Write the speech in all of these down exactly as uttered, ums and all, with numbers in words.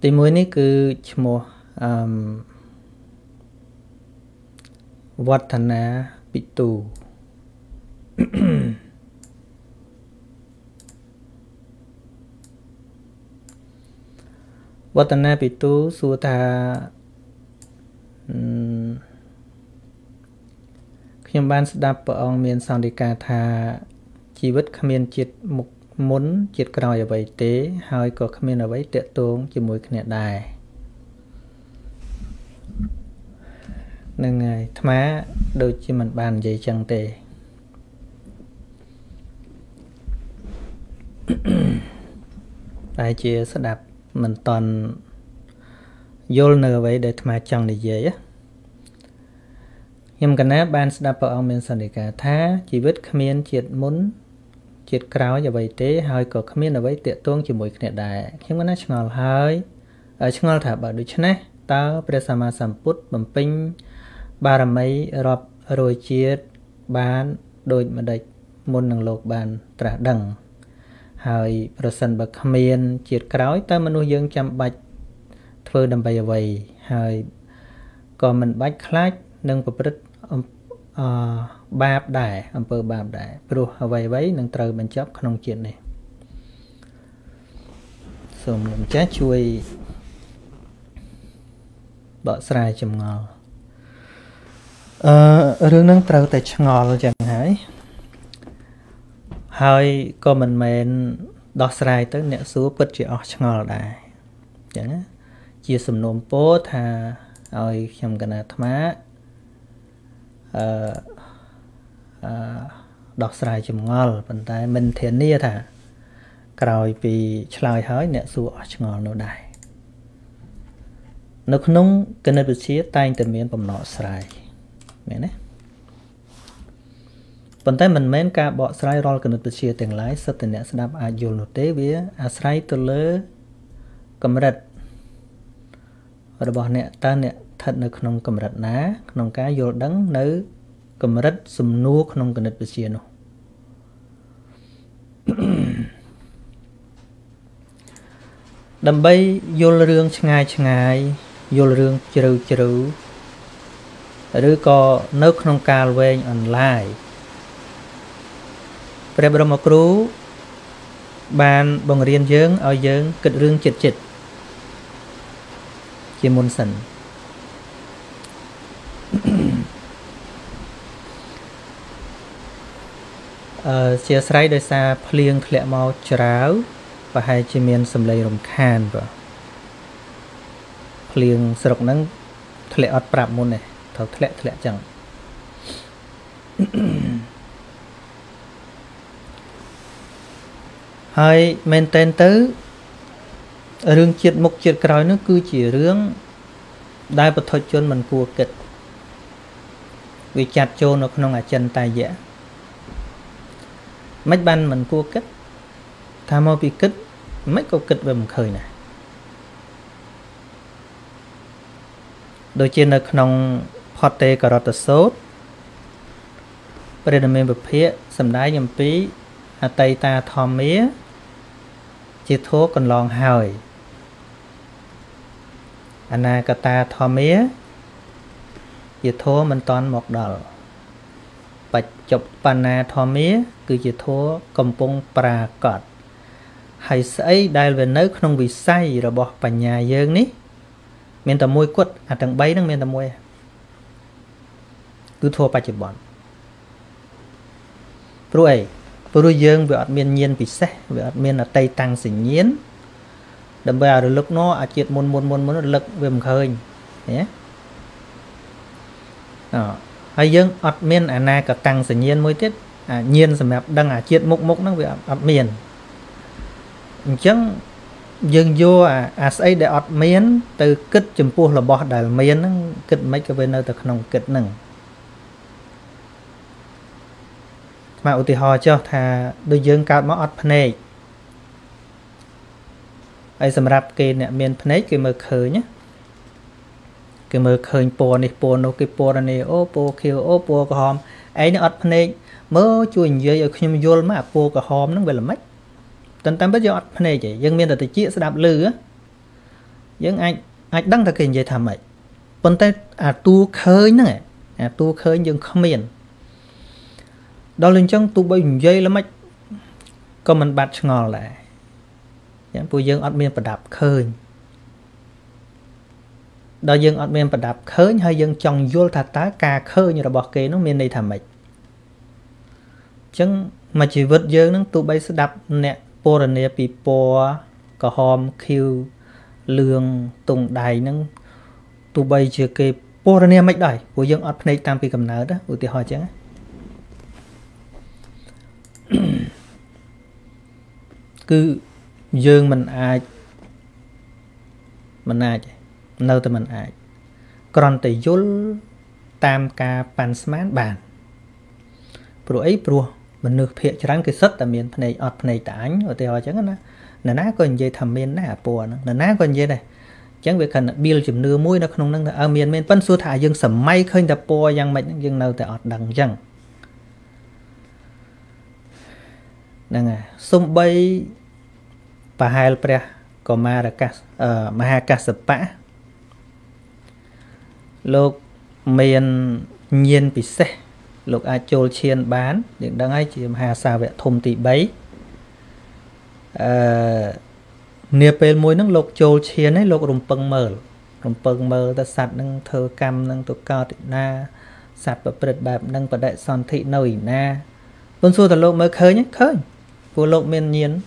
Tí mũi này cứ chmua um, Watthana Pitu. Watthana Pitu xua tha um, Khiêm ban đạp ông miền sang đi cả tha chỉ vứt khamiên chết mục muốn chết còi ở vậy tế hơi có khamiên ở vậy tệ tốn chỉ mùi khné đài nên ngày thá đôi chỉ mình bàn dây chẳng tệ đại chia sẽ đạp mình toàn vô nở vậy để thá chẳng để dễ á. Nhưng cái ban sẽ đáp ông mình sẵn để cả thá chỉ biết khamiên triệt muốn triệt cáo và vậy thế hơi có khamiên là vậy tiệt tuông chỉ mùi khné đại nhưng cái này ngọt hơi ở ngọt thả bảo được chứ này ta bây giờ mà sắm put bấm pin ba làm mấy rập rồi triệt bán đôi mà địch môn năng lộc bàn trả đằng hơi percent bậc khamiên triệt cáo ta mà nuôi dưỡng chăm bạch phơi đầm bầy vậy hơi còn mình bạch khát nâng bậc rất bạp đại, âm bờ bạp đại, rồi vậy vậy nâng trời bên chấp không chuyện này, xong mình chắc chui bỏ xài chầm ngò, rồi nâng trời tại ngò là chẳng hãi, hơi còn mình mình đo xài tới nẹt xuống bứt chỉ ở ngò đại, chẳng, chia sầm nôm bố thà, rồi xem cái nào thắm. Đọc sài chùm ngọt bằng tay mình thiên nia thả rồi vì trời hỏi nẹ xua ngọt nô đài nó không nông kênh nợ bụi xí tay tình miễn bằng nọ sài mẹ nế bằng tay mình mến ca bọ sài rôl kênh nợ bụi xí tiền lái sắp tình nẹ sẽ đạp ả dù nụ tế vía ả sài tư lơ cầm rật rồi bỏ nẹ ta nẹ thật là không cầm rạch ná, không có vô đắng nữ cầm rạch xùm nua không cầm rạch bật xìa nô. Đầm bây vô là rương ngay ngay, vô là rương chữ chữ. Rứ có nước không có lên online. Phải bởi một cú, bàn bằng riêng dưỡng ở dưỡng kịch rương chịch chịch. Chỉ môn sẵn. Chia sẻ đời xa phliêng khẽ mau tráo và hai chim miên xâm lây rồng khan và phliêng sờ rộng nắng khẽ ọt bạp môn này thảo khẽ khẽ chẳng hai men tên tứ rương triệt mục triệt còi nó cứ chỉ rương đại bật thôi chôn mình cua kịch vì chặt chôn nó không là chân tài dễ mấy ban mình cua kích tham mô bị kích mấy câu kích về một khởi này đôi trên là nông hot tê cà rốt sốt bây giờ mình bật phía sầm đá nhầm phí à tay ta thò mía chỉ thố còn lòn hời anh à cà ta thò mía chỉ thố mình toàn một đợt bạch chọc pana thò mía cứ chỉ thua cầm bông bà cọt hay say đại về nơi không bị say rồi bỏ bà nhà dương ní miền tầm môi quất à tầng bay đang miền tầm môi cứ thua bà chỉ bọn rồi rồi dương về miền nhiên bị say về miền là tây tăng xỉ nhiên đầm bờ rồi lúc nó à chuyện môn môn môn môn lực về một hơi nhé hay dương ở miền à na cả tăng xỉ nhiên mới tiết à, nhiên sầm đẹp đang à chiết mốc mốc nó bị ọt miền chẳng dừng vô à à xây để ọt miền từ kết chấm pu là bỏ đại miền nó kết mấy cái bên nơi từ khung kết nừng mà ưu tiên họ cho thà đôi dương cao mà ọt phnê ai sầm đẹp kia nè miền phnê kia mờ khơi nhá kia mờ khơi po này po nó kia po này ô po kia ô po cái hòm ấy nó ọt phnê mơ chui dưới ở khi vô mà cô cả hòm nó về là mất tận tâm bây giờ này chỉ dân miền là từ chia sẽ đạp lư á Những ai ai đăng ra kênh dây thầm ấy. Bọn ta à tu khơi nữa. À tu khơi những comment. Đó lên trong tu bây dây là mấy comment bạc ngọt lại. Những bụi dân admin và đạp khơi. Đó dân admin và đạp khơi hay dân chồng vô thật tá cà khơi như là bỏ kế nó miền đây thầm ấy. Chẳng mà chỉ vượt dơ nó tụ bay sẽ đập nè po là nè bị po có hòm kêu lường tùng đài nó tụ bay chưa kê po là nè mấy đời của dân ở đây tam bị cầm nở đó ủi thì hỏi chẳng cứ dương mình ai mình ai nơi tụi mình ai còn tụi dốt tam ca pan smart bàn pro ấy pro mình được hiện trắng cái sắt là miền này ở này tán ở tây hoa chẳng đó là ná còn dây thầm miền ná pua là ná còn dây này chẳng việc cần bill chìm nưa mũi nó không năng ở miền miền phân số thải dương sẩm may khơi tập pua giang mạnh dương nào tại ở đằng chẳng đang à sông bay và hai lpre còn ma là cá mà hai cá sập bã lục miền nhiên bị xe lục ai chôn chiên bán điện đang ai chìm hà sao vẽ thùng tỷ bấy à, nẹp bên môi nâng lục chôn chiên ấy lục rùng păng mờ rùng păng mờ ta sạt nâng thơ cam nâng tụ cao thị na sạt bật bật bạp nâng bật đại son thị nổi na vốn xưa ta lục mới khơi nhé khơi của lục miên nhiên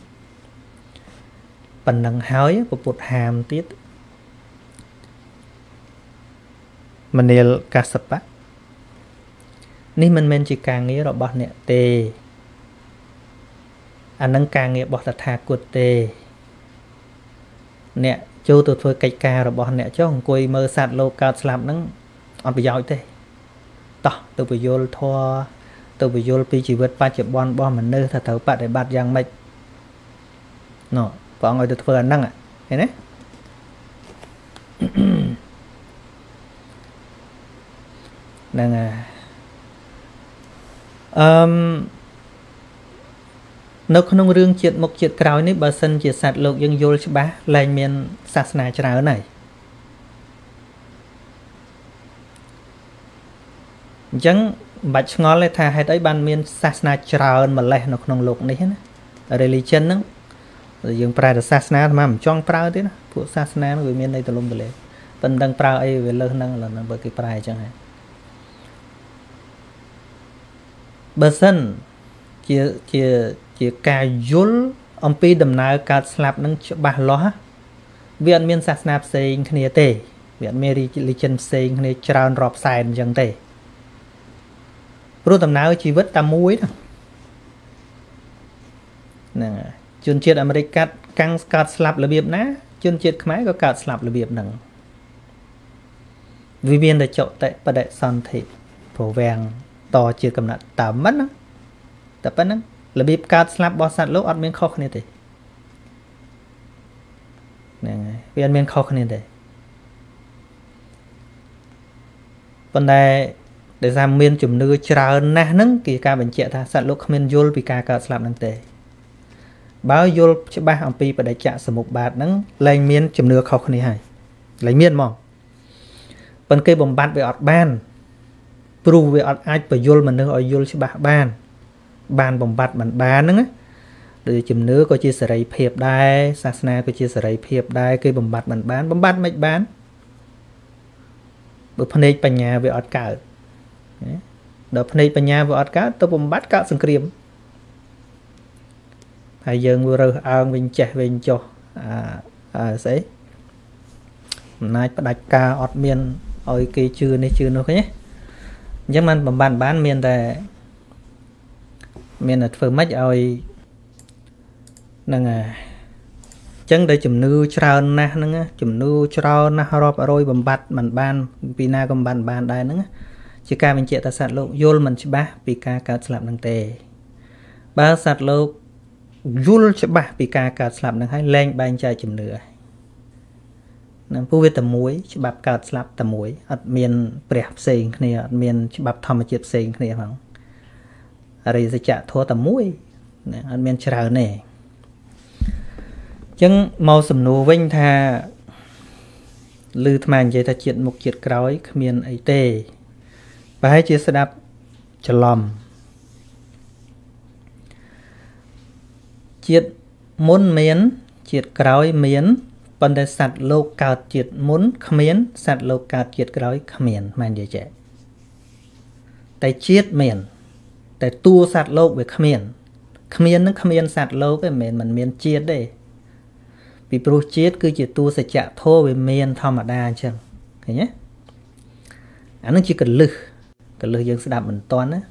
phần nâng hói của bột hàm tiết mà nè cá sập bát ní mình men chỉ càng nghĩ rồi bọt nè tê anh đang càng nghĩ bọt là thà của tê nè châu tôi thôi cày cà rồi bọt nè chứ không coi mơ sạt lô cao làm nắng anh bị giỏi tê tỏ tôi bị vô thua tôi bị vô pi chỉ vượt ba triệu bon bon mình nơi thật thấu bạn để bạt giang mạch nọ có người được phơi anh năng à thế đấy đang à Um, nó không riêng chuyện một chuyện cào này bà sân chỉ sạt lục dân vô chứ bá lên miền sạt này cho nào này chẳng bạch ngó lại thà hay tới ban miền sạt này cho nào mà lại nó không lục này hết ở đây lý chân đó rồi dùng prai để sạt này mà chọn prai thế đó phụ sạt này nó về miền đây từ luôn từ lệ tận đang prai ấy về lớn năng là nó bởi cái prai chẳng hạn bờ sân chỉ chỉ chỉ cà dốt ông pi đầm nai cà slap nâng bạc lóa viện miền sạt nạp xây khné tề viện mary lichen xây khné tràn rọp xài chẳng tề pro đầm nai chỉ vứt tam muối nè chuyên triệt America căng cà slap là biệp ná chuyên triệt máy có cà slap là biệp nằng vì biên là chậu tệ và đại son thị phổ vàng to chưa cầm nát tạm mất nó tập bắt nó là bịp cát slap bò sát lốp ăn miếng khó khăn thế này vì ăn miếng khó khăn thế vấn đề để ra miếng chùm nư trà na nấng kỳ ca bệnh trẻ tha sát lốp miếng vô bị ca cát slap nâng tệ báo vô cho ba ông pi và đại trạng sầm một bạt nấng lấy miếng chùm nư khó khăn này lấy miếng mỏng vấn cây bồng bát về ọt ban pru về ở ai phải vô mình nữa ở vô chứ bạn ban ban bồng bạt mình ban nữa rồi chìm nữa có chia sẻ phép đai sasna có chia sẻ phép đai cái bồng bạt mình ban bồng bạt mình ban bữa phần này bên nhà về ở cả đó phần này bên nhà về ở cả tôi bồng bạt cả sừng kìm hai giờ vừa rồi ăn mình chạy về cho à sẽ nay đặt ca ở miền ở cái chưa này chưa nó nhé nhưng mà bạn bán miền là miền là phơi mát rồi nè à chẳng để chùm nư trao na nè chùm nư trao na họp rồi bầm bạt mình ban pina cầm bàn bàn đây nè chỉ ca mình chuyện ta sạt lụt vô mình chỉ ba vì ca cá sập nặng tề ba sạt lụt vô chỉ ba vì ca cá sập nặng hay lên ban trai chùm nư năng phu viết tầm muối chứ bạp cào slap tầm muối ở miền bẹp xình này ở miền chứ bạp thầm chip xình này không ở đây sẽ trả thua tầm muối ở miền trà này chẳng mau sầm nô vinh thà lư tham vậy ta chuyện một chuyện cõi miền ấy tề và hãy chia sẻ đáp cho lòng chuyện muốn miến chuyện cõi miến vấn đề sạt lô cao chuyện muốn miến sạt lô cao chuyện cõi miền màn gì vậy tại chết miền tại tu sạt lô về miền miền nó miền sạt lô cái miền mình miền chết đây vì pro chết cứ chỉ tu sẽ chạ thô về miền thọ mà đa chăng thấy nhé anh nó chỉ cần lư cần lư dân sẽ đạp mình toán á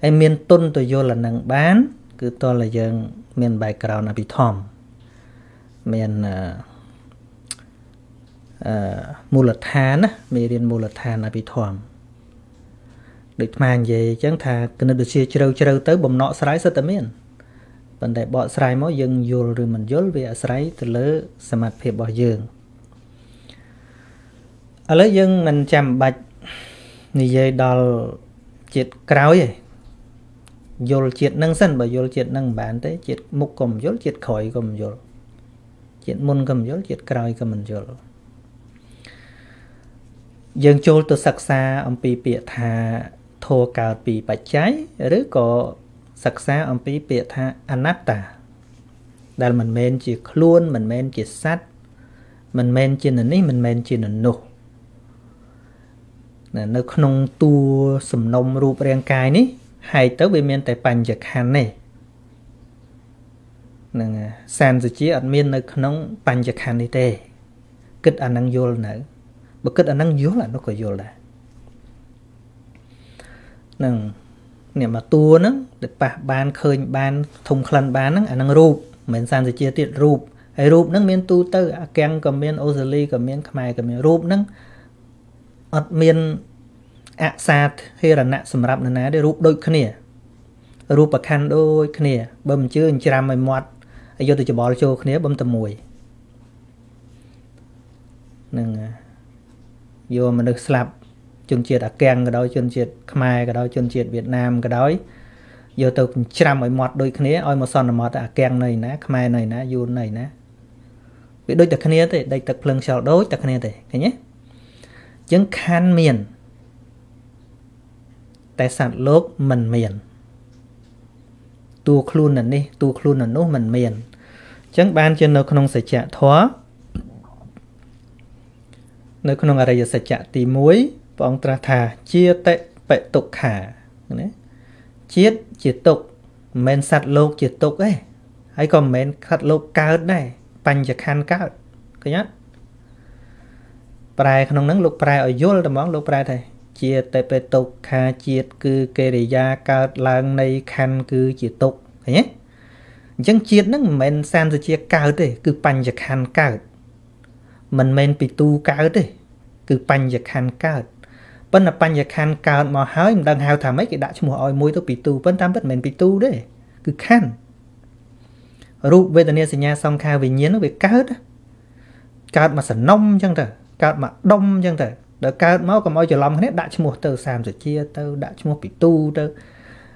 em miền tôn tôi vô là năng bán cứ to là dân miền bài cào là bị thòm miền mù lật than á miền mù lật than là bị thòm được mang về chẳng thà cần được chia trâu trâu tới bầm nọ sải sẽ tới miền vấn đề bỏ sải mỗi dân vô rồi mình vô về sải từ lỡ xem mặt phê bỏ dương ở lỡ dân mình chạm bạch như vậy đòi chết cáo vậy vô chết nâng sân và vô chết nâng bán tới chết mục cầm vô chết khỏi cầm vô chết môn cầm vô chết cáo cầm mình vô dân chôn từ sạc xa ông bị bịa thà thô cào bị bạch cháy rồi có sắc xa ông bị bịa tha anatta đây mình men chỉ luôn mình men chỉ sát mình men chỉ nền ní mình men chỉ nền nô nè nó không tu sầm nông ruột rèn cài ní hay tới bên men tại bàn giật hàn này nè sàn dưới chiếc men nó không bàn giật hàn đi tê kết anh năng vô nữa bất kết anh năng vô là nó có vô là nè nè mà tua nó được bà ban khơi ban thùng khăn bán nó à năng rụp mình sang thì chia tiệt rụp hay rụp nó miên tu tư à keng cầm miên ozali cầm miên khmai cầm miên rụp nó ở miên ạ sạt hay là nạ sầm rạp nè để rụp đôi khnia rụp bạc khăn đôi khnia bấm chưa anh chạm mày mọt ai vô từ chỗ bỏ chỗ khnia bấm tầm mùi nè vô mà được slap chôn chiết à keng cái đó chôn chiết khmer cái đó chôn chiết Việt Nam cái đó giờ từ trăm mấy mọt đôi khné oi một son là mọt à keng này nè khmer này nè yun này nè bị đôi tật khné thì đây tật phừng sẹo đôi tật khné thì cái nhé chứng khan miền tài sản lốp mình miền tu khlu nè đi tu khlu nè nốt mình miền chứng ban trên nó không sạch chạ thó nó không ở đây sạch chạ tì muối ông ta thà chia tệ bệ tục khả chiết chia tục men sạt lô chia tục ấy hay còn men sạt lô cao này bành giật khăn cao cái nhá prai không nắng lục prai ở vô là món lục prai thầy chia tệ bệ tục khả chiết cứ kê để ra cao làng này khăn cứ chia tục cái nhé chẳng chiết nó men san rồi chia cao đấy cứ bành giật khăn cao mình men bị tu cao đấy cứ bành giật khăn cao vẫn là bánh khăn cao mà hỏi đang hào thả mấy cái đã cho mùa oi môi tôi bị tu vẫn tam bất mình bị tu đấy cứ khăn rụp về tận nhà nhà xong khao về nhớ nó về cá hết cá mà sẵn nông chẳng thở cá mà đông chẳng thở đỡ cá máu còn môi chờ lòng hết đã cho mùa tờ sàm rồi chia tơ đã cho mùa bị tu tơ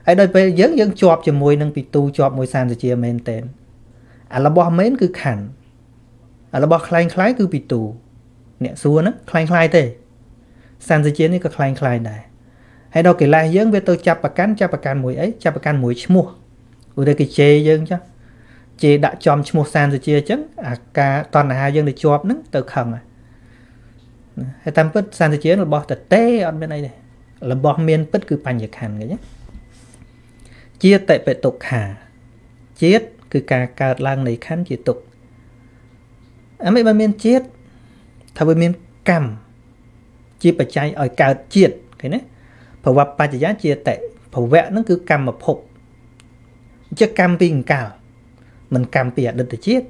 ấy đây về dấn dấn chọp cho môi đang bị tu chọp môi sàn rồi chia men tên à là bò mến cứ khăn à là bò khánh khái cứ bị tu nè xua nó khánh khái thế sàn di chiến này có khanh khanh này hay đâu kể lại dân về tôi chạp bà cán chạp bà cán mùi ấy chạp bà cán mùi mua ở đây cái chê dân chứ chê đã chòm mua sàn di chia chứ à cả toàn là hai dân để chọp nắng tự khẩn à hay tam bất sàn di chiến là bỏ tật tê ở bên này này là bỏ miên bất cứ bàn nhật hàn cái nhé chia tệ bệ tục hà chết cứ cả cả làng này khán chỉ tục à mấy bà miên chết thà bà miên cầm chia bạch chay ở cao triệt cái này phổ vật ba chỉ giá chia tệ phổ vẽ nó cứ cầm một hộp chứ cầm pin cào mình cầm pìa đơn từ chiết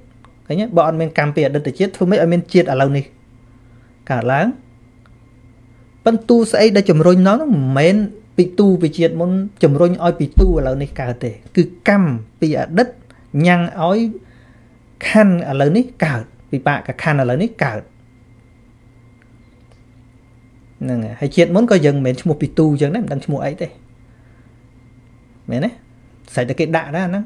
cái nhé bọn mình cầm pìa đơn từ chiết thôi mấy ở bên chiết ở lâu này cả láng vẫn tu sẽ đã chầm rồi nó mến bị tu bị chiết muốn chầm rồi oi bị tu ở lâu này cả tệ cứ cầm pìa đất nhang ói khăn ở lâu này cả vì bạn cả khăn ở lâu này cả hay chuyện muốn coi dân mình một bị tu dân đấy đang mua ấy đây mẹ đấy xảy ra cái đạ đó nó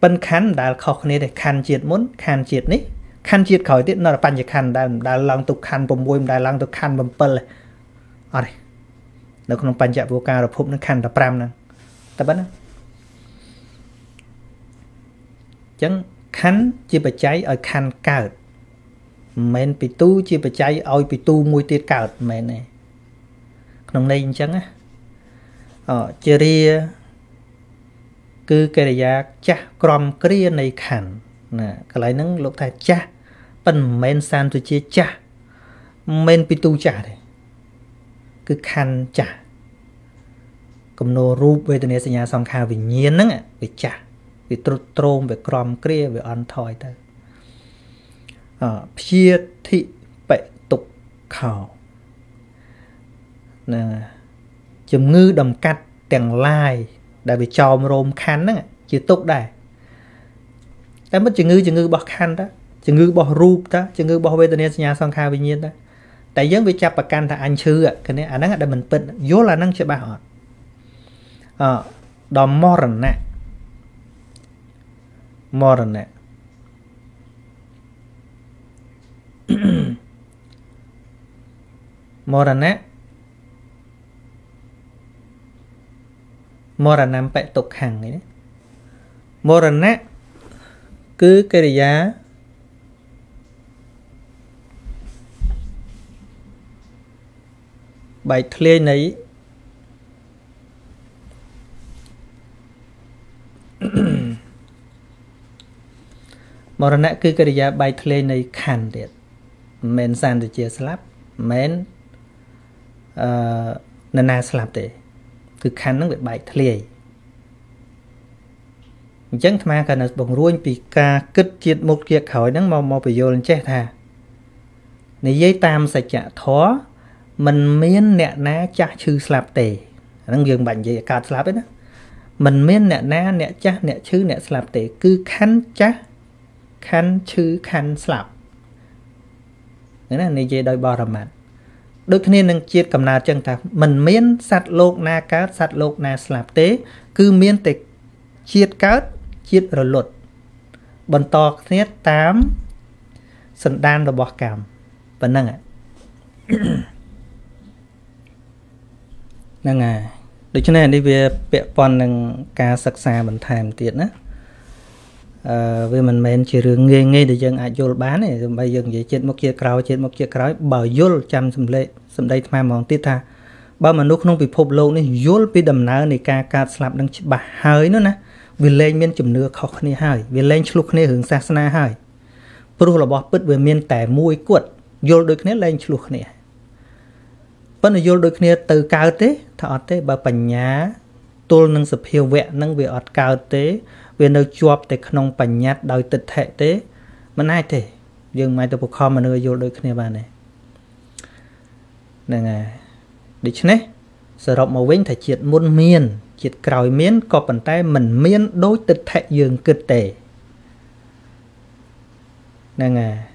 băn khăn đã khó này để khăn chuyện muốn khăn chuyện đấy khăn chiết khỏi tiết nó là pan nhiệt khăn đã đã lăng tục khăn bầm bôi đã lăng tục khăn bầm pơ rồi nó không pan nhiệt vô ca rồi phụng nó khăn là pram nè ta bớt chấn khăn chiết bạch cháy ở khăn cào men bị tu chiết bạch cháy oi bị tu mùi tiết cào men này không nên chấn á ở chia cứ cái là cha crom kia này khăn nè cái này nâng lục thải cha phần men san tôi chia cha men pitu cha đấy cứ khăn cha cầm nô rúp về từ này sinh ra song kha vì nhiên nâng à vì cha vì trộn trộn về crom kia về ăn thoi ta chia thị bệ tục khảo nè chấm ngư đầm cắt tèng lai đã bị tròn rôm khăn nâng à chỉ tốt đài ta mất chữ ngư chữ ngư bỏ khăn đó chữ ngư bỏ rúp đó chữ ngư bỏ về từ này nhà song khai bình nhiên đó tại giống bị chạp bạc can thà anh chư ạ cái này anh đang ở mình tịnh vô là năng chơi bà họ à, đó modern nè modern nè modern nè modern nam bệ tục hàng này modern nè cứ cái giá bài thề này mà nó cứ cái giá bài thề này khàn điệt men san để chia slab men nana slab để cứ khàn nó bị bài thề chẳng tham cả nó bằng ruồi bị ca kích chiết một kia khỏi nắng màu màu bị vô lên che thà này dây tam sạch chạ thó mình miên nẹt ná chạ chư slap tề đang dừng bệnh gì cả slap đấy đó mình miên nẹt ná nẹt chạ nẹt chư nẹt slap tề cứ khăn chạ khăn chư khăn slap nghĩa là này dây đôi bò làm mặn đôi khi nên chiết cầm nà chân ta mình miên sạch lột na cá sạch lột na slap tề cứ miên tề chiết cát chiết rồi lột bần to thiết tám sần đan rồi bỏ cảm và năng ạ năng à được cho nên đi về bệ con năng ca sặc xa mình thèm tiệt á về mình men chỉ riêng nghe nghe để dân ai vô bán này rồi bây giờ vậy chết một kia cào chết một kia cào bờ vô chăm sầm lệ sầm đây tham mòn tiết tha bao mà nó không bị phụp lâu nên vô bị đầm nở này ca ca slap đang bà hơi nữa nè vì lên miên chùm nưa khó khăn hơi vì lên chụp khăn hưởng xa xanh hơi pro là bọt bứt về miên tẻ mũi cuột vô được khăn lên chụp khăn vẫn là vô được khăn từ cao thế thọ thế bà bẩn nhá tôi nâng sập hiệu vẹn nâng về ở cao thế về nơi chuột để không bẩn nhát đòi tịch hệ thế mình ai thế dừng mai tôi buộc kho mà nơi vô được khăn bà này này này được chứ nè sở rộng màu vĩnh thể triệt muôn miên triệt còi miên có bàn tay mình miên đối tịch thệ dường cực tệ năng à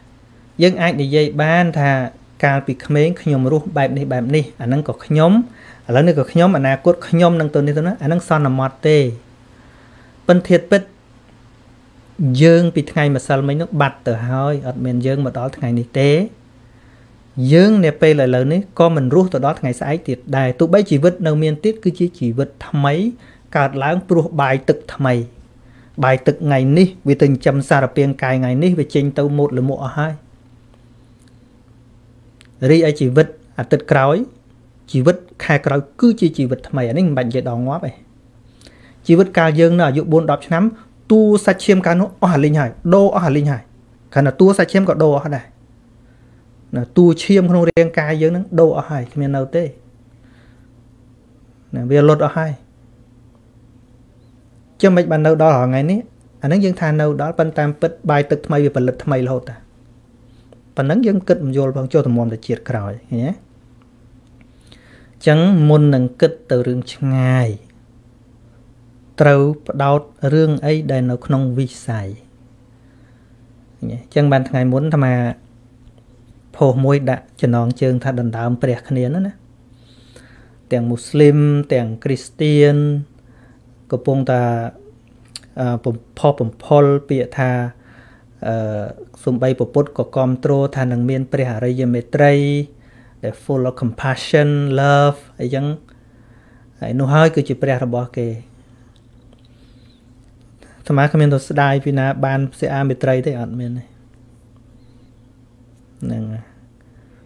dân ai để dây ban thà cao bị khmén khom rú bẹp này bẹp này anh đang có nhóm lớn này có nhóm anh cốt nhóm đang tuần này tôi nói anh đang son nằm mọt tê phân thiệt bích dương bị ngày mà sao mấy nước bạt từ hơi ở miền dương mà đó ngày này tế dương nè pe lại lớn đấy con mình rút từ đó ngày sai tiệt đài tụi bấy chỉ vứt đầu miên tiết cứ chỉ chỉ vứt thầm mấy cả láng buộc bài tực thầm mày bài tực ngày ní vì từng chăm xa đập biên cài ngày ní về trên tàu một là mộ hai ri ai chỉ vứt à tực cõi chỉ vứt khai cõi cứ chỉ chỉ vứt thầm mày anh bạn dễ đỏ ngó vậy chỉ vứt cao dương là dụ buôn đọc lắm tu sạch chiêm cá nó ở linh hải đô ở linh hải khả là tu sạch chiêm có đô ở đây tu chiêm không riêng cái dưới nó đâu ở hai miền nào tê nè về lột ở hai cho mấy bạn đâu đó ngày ní anh nắng dân than đâu đó ban tam bật bài tịch thay vì bật lật thay lâu ta và nắng dân kịch vô bằng cho thầm mồm để triệt còi nhé chẳng muốn nâng kịch từ rừng ngày trâu đào rương ấy đây nó không vi sai chẳng bạn ngày muốn tham à phổ môi đã cho nón chương thà đần đàm bẹt khné nữa nè, tiếng Muslim, tiếng Christian, có phong ta, phổ phổ phổ bịa thà Sumbai Puput có control thà năng miên Preharayamaitrey để full of compassion, love ấy chẳng ấy nô hơi cứ chỉ Preharabha kề tham á comment tôi đại vì na ban sẽ am Maitrey thế ẩn miên này nè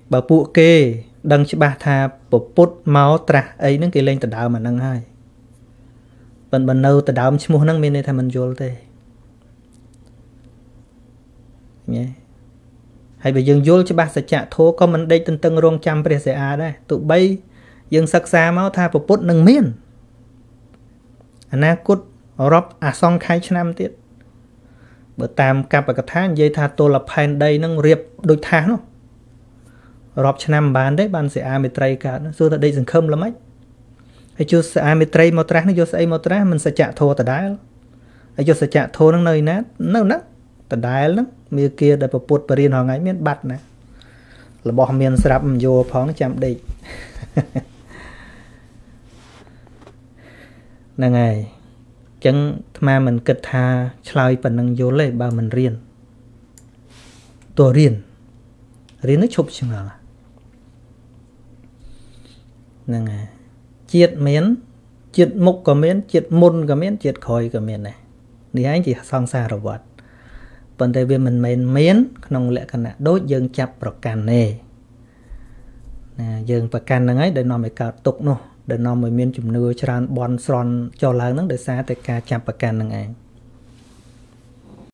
bà phụ kề đăng chỉ bà thà Puput máu tra ấy những cái lên từ đầu mà năng hai bần bần nâu từ đầu mình mua năng miên này thà mình vô thế hay bây giờ vô cho bác sẽ trả thố có mình đây tân tân rong trăm bây giờ đây tụi bây dân sắc xa máu tha bộ bốt nâng miên anh á cút rộp à xong khai chân năm tiết bởi tàm cặp ở cả tháng dây tha tô lập hành đây nâng riêng đôi tháng không rộp chân năm bán đấy bạn sẽ à mê trây cả nó dù thật đây dừng không lắm ấy hay chú sẽ à mê trây màu trác nó vô sẽ màu trác mình sẽ trả thố tại đáy hay chú sẽ trả thố nâng nơi nát nâng nát tại đáy lắm mìa kia đại bột bà riêng hoàng ấy miễn bạch nè là bỏ miền sạp vô phóng chạm đi nè ngày chẳng mà mình kịch tha chơi phần năng vô lấy bà mình riêng tôi riêng riêng nó chụp chừng nào nè ngày chiết miến chiết mục của miến chiết môn của miến chiết khói của miến này thì anh chỉ xong xa rồi bọt vấn đề về mình mến mến nông lệ cả nạ đốt dân chạp bà càng nè dân bà càng nâng ấy để nó mới cao tục nô để nó mới miên chùm nưa cho ra bọn son cho lớn nâng để xa tới ca chạp bà càng nâng ấy.